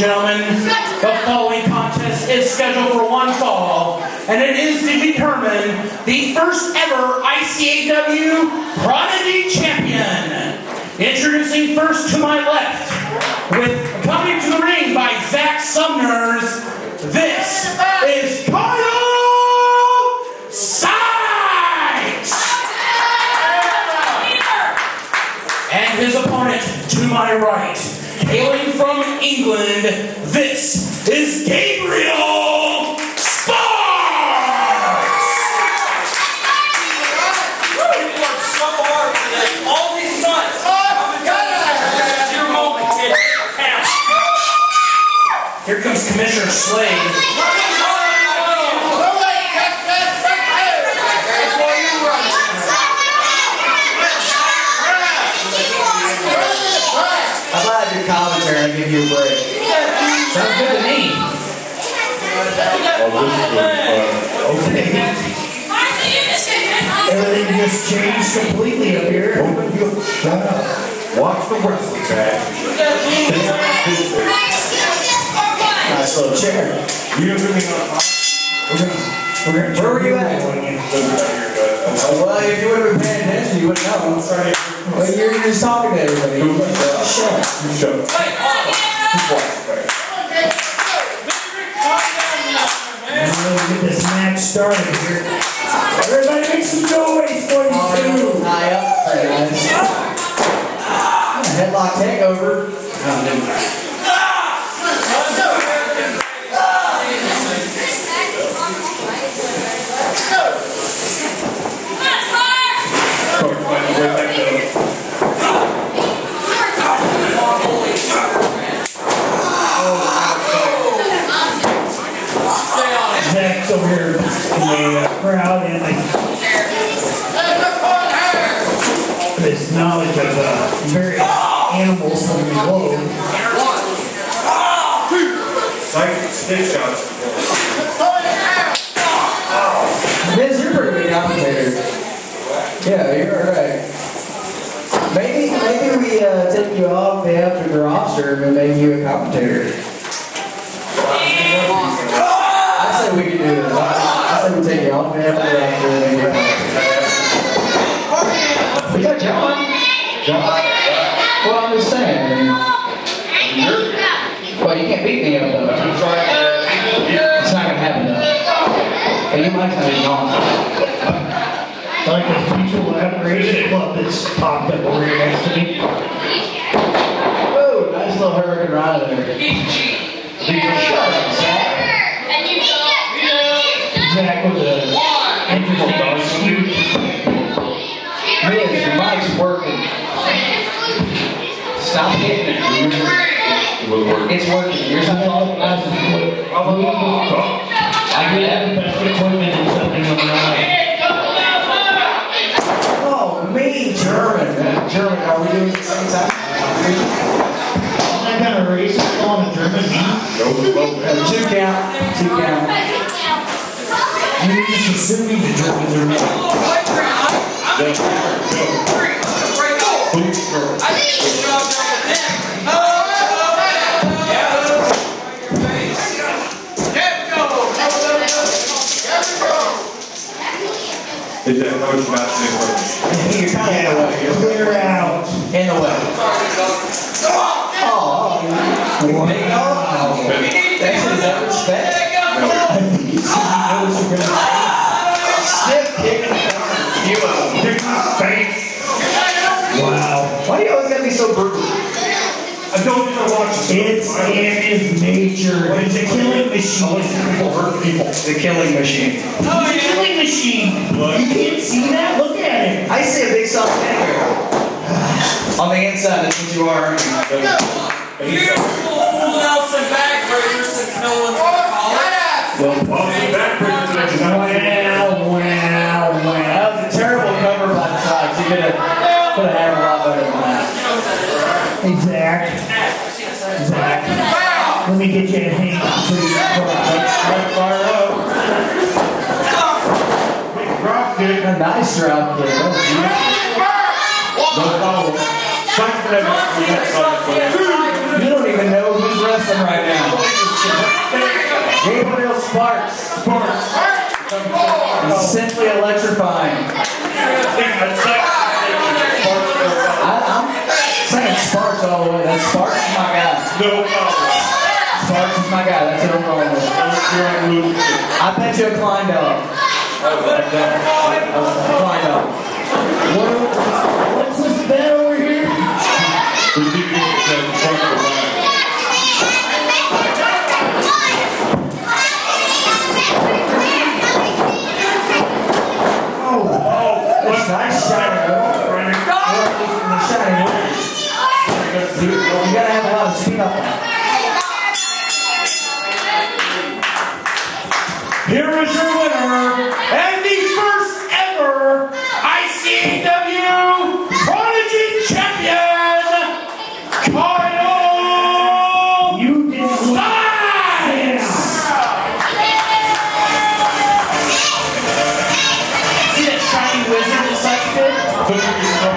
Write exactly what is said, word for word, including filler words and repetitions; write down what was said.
and gentlemen, the following contest is scheduled for one fall, and it is to determine the first ever I C A W Prodigy Champion. Introducing first to my left, with coming to the ring by Zach Sumners, this is and his opponent to my right, hailing from England, this is Gabriel Sparx! You've worked so hard for this, all these months. This is your moment, kid. Here comes Commissioner Slade. Commentary, I give you a break. Sounds good to me. Oh, this is, uh, okay. Everything just changed completely up here. Oh, shut up. Watch the wrestling track. Nice little chair. Where were you at? Oh, well, if you would have been paying attention, you would know. Well, you're just talking to everybody. You shut up. You shut up. Let's get this match started here. Everybody make some noise for you two. High up. Headlock takeover. Over here in the uh, crowd and like, this knowledge of uh, various animals from the globe. Biz, you're pretty good commentator. Yeah, you're alright. Maybe, maybe we uh, take you off the after your officer and make you a commentator. We can do this. I said we take it off. We got John. John? Well, I'm just saying. Well, you can't beat me up, though. It's not going to happen, though. And you might have it wrong. Like the mutual admiration club that's popped up over here next to me. Whoa, nice little Hurricane Ryder there. Shut up, Zach was an integral dog scoop. Really, your mic's working. Stop hitting it. It's working. You're something all the glasses. I could have the best equipment and something on my own. Oh, me, German. German, are we doing something? All that kind of race on a German. Two count. Two count. You're just assuming the Germans are not. Is that how it's about to be? You're clear out. In the way. Oh, we make all. That's his average respect. Wow. Why do you always gotta be so brutal? I don't know what it's in his nature. It's a killing machine. The killing machine. Oh, the killing machine. You can't see that? Look at it. I see a big soft head. On the inside, that's what you are. You're pulled out some backbreakers since no one's gonna call it. Well, well, well, well, that was a terrible cover by the Sox. You could have, could have had a lot better than that. Hey, Zach. Zach. Let me get you a hand so you can pull right far up. Big drop kick. A nice drop kick. That was beautiful. You don't even know who's wrestling right now. Sparx. Sparx. It's simply electrifying. I, I'm saying Sparx all the way. That's Sparx is my guy. No problem. Sparx is my guy. That's what I'm going with. I bet you a Klein dog. Klein dog. What, what's this bet over here? Nice shot, bro. Right here. Nice shot, bro. You gotta have a lot of speed up on it. Here is your winner, and the first ever I C A W Prodigy Champion, Kyle you did Sparx! See that shiny wizard? But